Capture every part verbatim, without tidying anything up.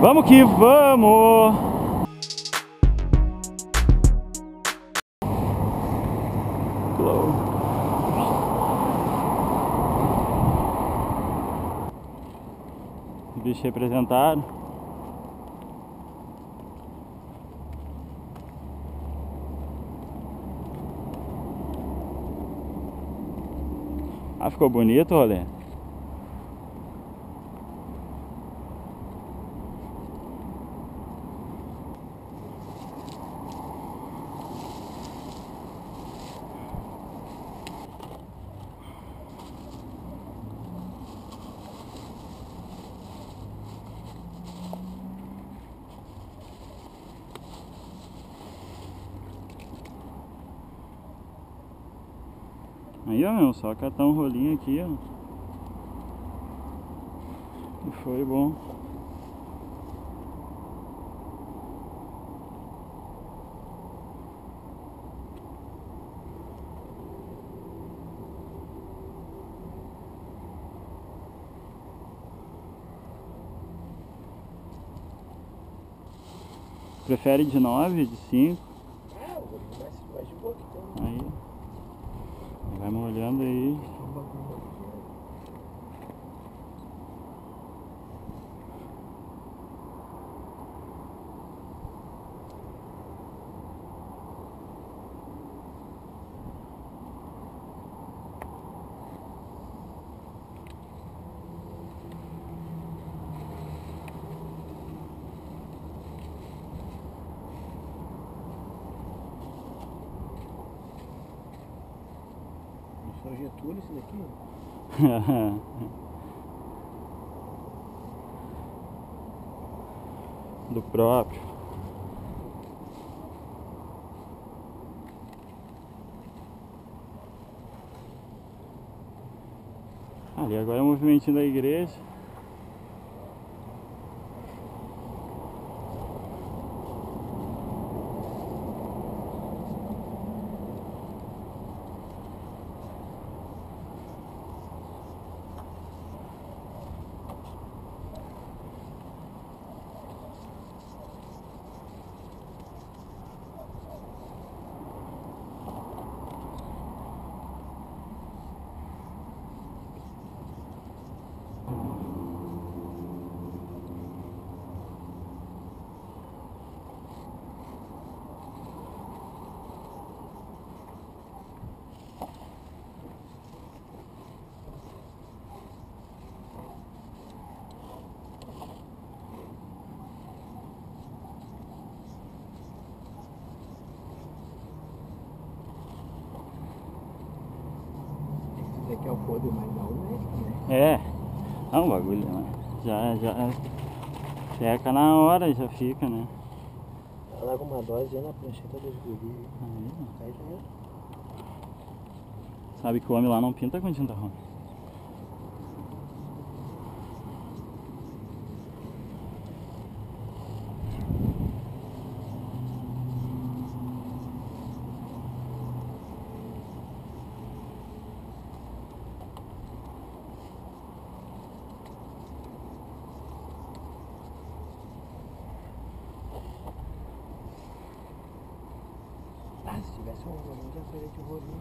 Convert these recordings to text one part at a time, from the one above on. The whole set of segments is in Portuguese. Vamos que vamos! Bicho representado. Ah, ficou bonito, olha. Aí, ó, meu, só catar um rolinho aqui, ó. E foi bom. Prefere de nove, de cinco? Ah, mais de boa que tem. Aí. Vai molhando aí. Só Getúlio esse daqui? Do próprio. Ali agora é o movimentinho da igreja. Que é o pôr do mais alto, né? É, é um bagulho, né? Já, já seca na hora, já fica, né? Larga uma dose já na prancheta dos guris. Aí, aí já é. Sabe que o homem lá não pinta com tinta rosa. Se tivesse um rolinho, já seria de rolinho.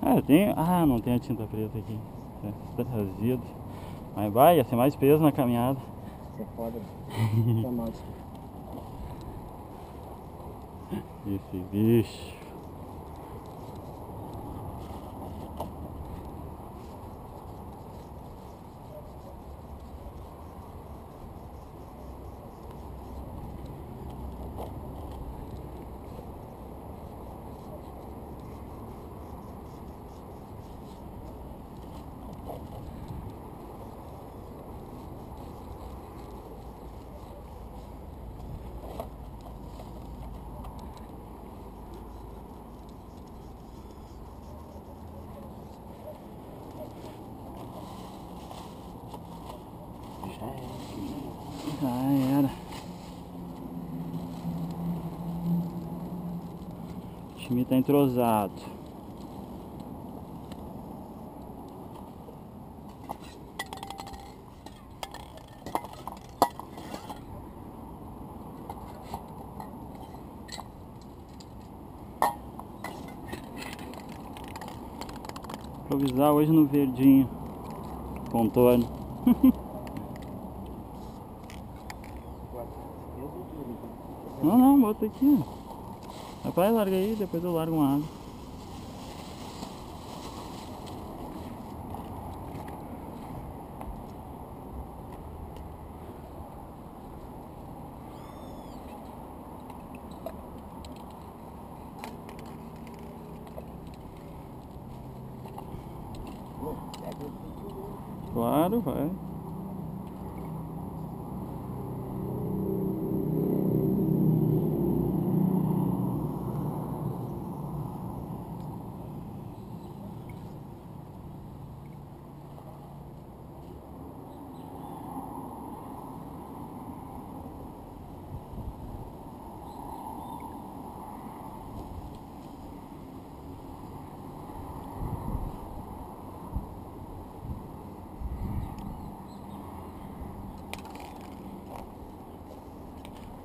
Ah, tem. Ah, não tem a tinta preta aqui. Tá trazido. Mas vai, ia ser mais peso na caminhada. Isso é foda. Tá mal isso. Esse bicho. Ah, era. O time tá entrosado. improvisar hoje no verdinho, contorno. Não, não, bota aqui. Rapaz, larga aí, depois eu largo uma água. Claro, vai.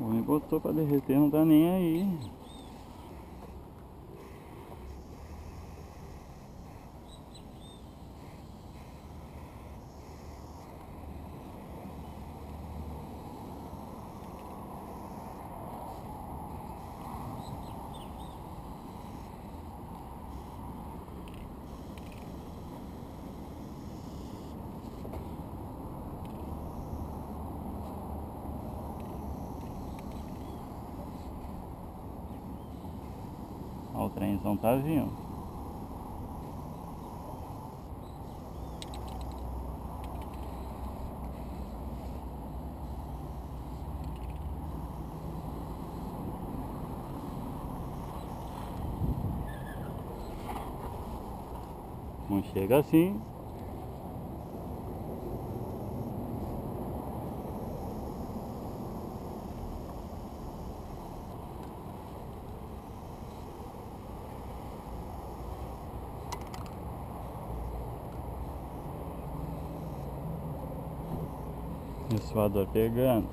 Me botou pra derreter, não tá nem aí. O trenzão tá vindo. Não chega assim. Suador pegando.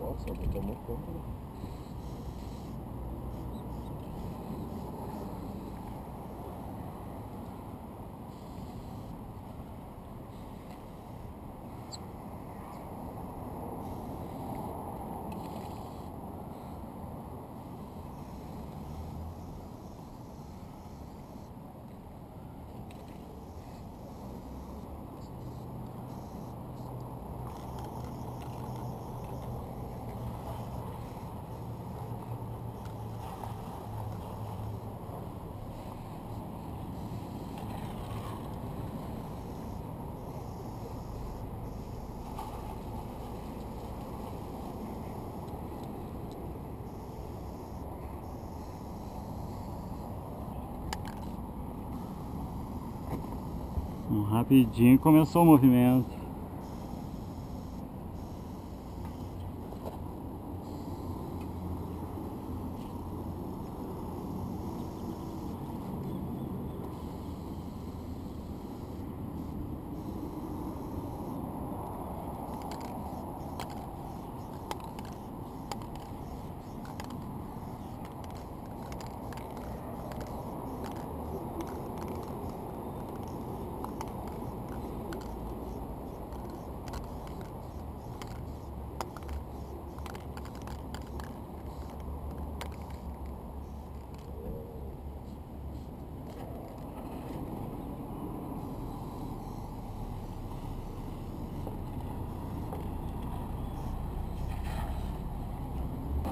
Nossa, eu tô muito bom. Rapidinho começou o movimento.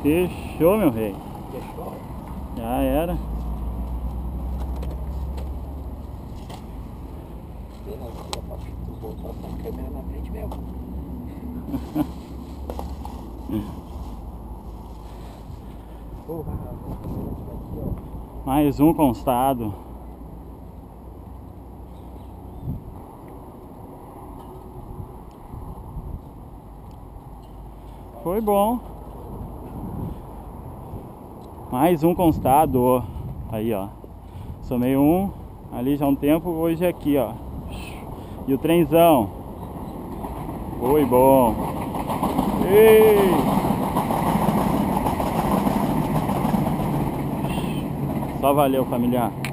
Fechou, meu rei. Fechou? Já era. Voltou a câmera na frente mesmo. Mais um constado. Foi bom. Mais um constado. Aí, ó. Somei um ali já há um tempo, hoje aqui, ó. E o trenzão. Foi bom. Ei! Só valeu, família.